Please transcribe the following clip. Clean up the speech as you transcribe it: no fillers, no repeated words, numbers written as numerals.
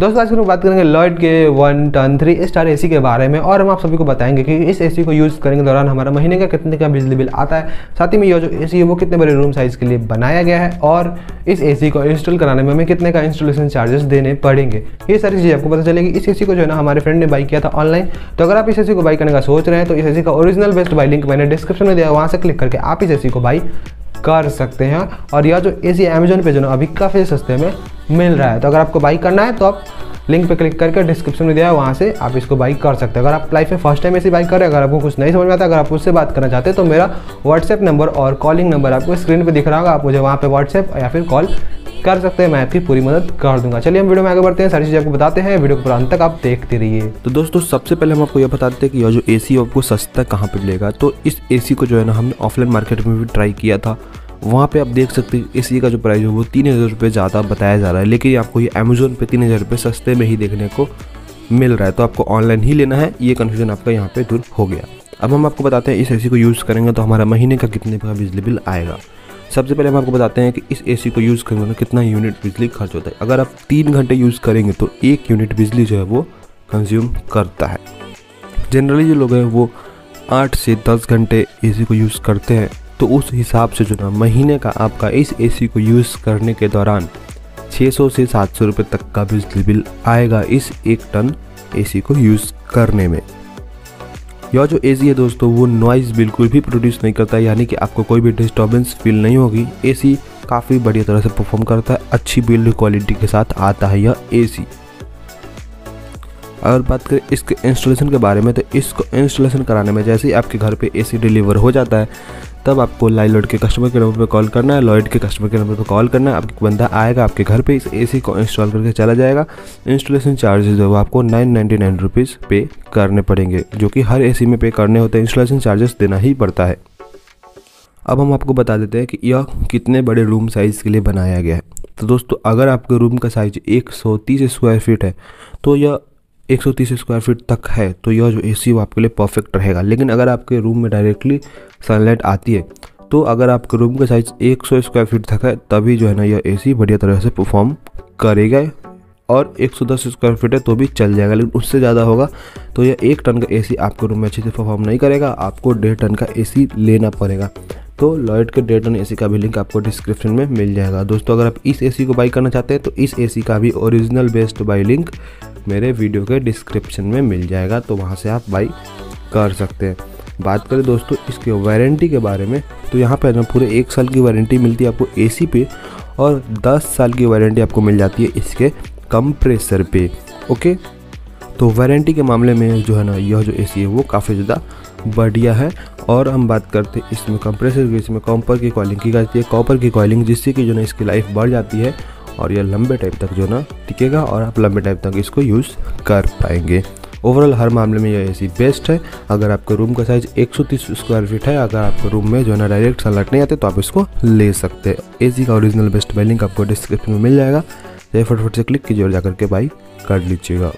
दोस्तों आज हम बात करेंगे लॉयड के 1 टन 3 स्टार एसी के बारे में, और हम आप सभी को बताएंगे कि इस एसी को यूज़ करने के दौरान हमारा महीने का कितने का बिजली बिल आता है, साथ ही में ये जो एसी है वो कितने बड़े रूम साइज़ के लिए बनाया गया है और इस एसी को इंस्टॉल कराने में हमें कितने का इंस्टॉलेशन चार्जेस देने पड़ेंगे। ये सारी चीज़ें आपको पता चलेगी। इस एसी को जो है ना हमारे फ्रेंड ने बाई किया था ऑनलाइन, तो अगर आप इस एसी को बाई करने का सोच रहे हैं तो इस एसी का ओरिजिनल बेस्ट बाई लिंक मैंने डिस्क्रिप्शन में दिया है, वहाँ से क्लिक करके आप इस एसी को बाई कर सकते हैं। और यह जो एसी अमेजोन पे जो ना अभी काफ़ी सस्ते में मिल रहा है, तो अगर आपको बाई करना है तो आप लिंक पे क्लिक करके डिस्क्रिप्शन में दिया है वहाँ से आप इसको बाई कर सकते हैं। अगर आप लाइफ में फर्स्ट टाइम ऐसी बाई कर रहे हैं, अगर आपको कुछ नहीं समझ में आता, अगर आप उससे बात करना चाहते हैं तो मेरा व्हाट्सएप नंबर और कॉलिंग नंबर आपको स्क्रीन पर दिख रहा होगा, आप मुझे वहाँ पर व्हाट्सएप या फिर कॉल कर सकते हैं, मैं आपकी पूरी मदद कर दूंगा। चलिए हम वीडियो में आगे बढ़ते हैं, सारी चीज़ें आपको बताते हैं, वीडियो को अंत तक आप देखते रहिए। तो दोस्तों सबसे पहले हम आपको यह बताते हैं कि यह जो एसी आपको सस्ता कहाँ पे मिलेगा। तो इस एसी को जो है ना हमने ऑफलाइन मार्केट में भी ट्राई किया था, वहाँ पे आप देख सकते हैं एसी का जो प्राइस है वो 3000 रुपये ज़्यादा बताया जा रहा है, लेकिन आपको ये अमेजोन पर 3000 रुपये सस्ते में ही देखने को मिल रहा है। तो आपको ऑनलाइन ही लेना है, ये कन्फ्यूजन आपका यहाँ पर दूर हो गया। अब हम आपको बताते हैं इस एसी को यूज़ करेंगे तो हमारा महीने का कितने का बिजली बिल आएगा। सबसे पहले हम आपको बताते हैं कि इस एसी को यूज़ करने में कितना यूनिट बिजली खर्च होता है। अगर आप 3 घंटे यूज़ करेंगे तो 1 यूनिट बिजली जो है वो कंज्यूम करता है। जनरली जो लोग हैं वो 8 से 10 घंटे एसी को यूज़ करते हैं, तो उस हिसाब से जो ना महीने का आपका इस एसी को यूज़ करने के दौरान 600 से 700 रुपये तक का बिजली बिल आएगा इस 1 टन एसी को यूज़ करने में। यह जो एसी है दोस्तों वो नॉइज़ बिल्कुल भी प्रोड्यूस नहीं करता, यानी कि आपको कोई भी डिस्टर्बेंस फील नहीं होगी। एसी काफ़ी बढ़िया तरह से परफॉर्म करता है, अच्छी बिल्ड क्वालिटी के साथ आता है यह एसी। अगर बात करें इसके इंस्टॉलेशन के बारे में, तो इसको इंस्टॉलेशन कराने में जैसे ही आपके घर पे एसी डिलीवर हो जाता है तब आपको लॉयड के कस्टमर केयर नंबर पर कॉल करना है, आपका बंदा आएगा आपके घर पे, इस एसी को इंस्टॉल करके चला जाएगा। इंस्टॉलेशन चार्जेस जो आपको 999 रुपीज़ पे करने पड़ेंगे, जो कि हर एसी में पे करने होते हैं, इंस्टॉलेशन चार्जेस देना ही पड़ता है। अब हम आपको बता देते हैं कि यह कितने बड़े रूम साइज़ के लिए बनाया गया है। तो दोस्तों अगर आपके रूम का साइज़ 130 स्क्वायर फीट है, तो यह 130 स्क्वायर फीट तक है, तो यह जो एसी वो आपके लिए परफेक्ट रहेगा। लेकिन अगर आपके रूम में डायरेक्टली सनलाइट आती है, तो अगर आपके रूम का साइज़ 100 स्क्वायर फीट तक है तभी जो है ना यह एसी बढ़िया तरह से परफॉर्म करेगा, और 110 स्क्वायर फीट है तो भी चल जाएगा, लेकिन उससे ज़्यादा होगा तो यह 1 टन का एसी आपके रूम में अच्छे से परफॉर्म नहीं करेगा, आपको 1.5 टन का एसी लेना पड़ेगा। तो लॉयड के 1.5 टन एसी का भी लिंक आपको डिस्क्रिप्शन में मिल जाएगा। दोस्तों अगर आप इस एसी को बाई करना चाहते हैं तो इस एसी का भी ओरिजिनल बेस्ट बाई लिंक मेरे वीडियो के डिस्क्रिप्शन में मिल जाएगा, तो वहाँ से आप बाई कर सकते हैं। बात करें दोस्तों इसके वारंटी के बारे में, तो यहाँ पर ना पूरे 1 साल की वारंटी मिलती है आपको एसी पे, और 10 साल की वारंटी आपको मिल जाती है इसके कंप्रेसर पे। ओके, तो वारंटी के मामले में जो है ना यह जो एसी है वो काफ़ी ज़्यादा बढ़िया है। और हम बात करते हैं इसमें कंप्रेसर की, इसमें कॉपर की कॉलिंग की जाती है, जिससे कि जो ना इसकी लाइफ बढ़ जाती है और यह लंबे टाइम तक जो ना टिकेगा, और आप लंबे टाइम तक इसको यूज़ कर पाएंगे। ओवरऑल हर मामले में यह एसी बेस्ट है। अगर आपके रूम का साइज़ 130 स्क्वायर फीट है, अगर आपके रूम में जो है ना डायरेक्ट सनलाइट नहीं आते तो आप इसको ले सकते हैं। एसी का ओरिजिनल बेस्ट बाई लिंक आपको डिस्क्रिप्शन में मिल जाएगा, फटाफट से क्लिक कीजिए और जाकर के बाई कर लीजिएगा।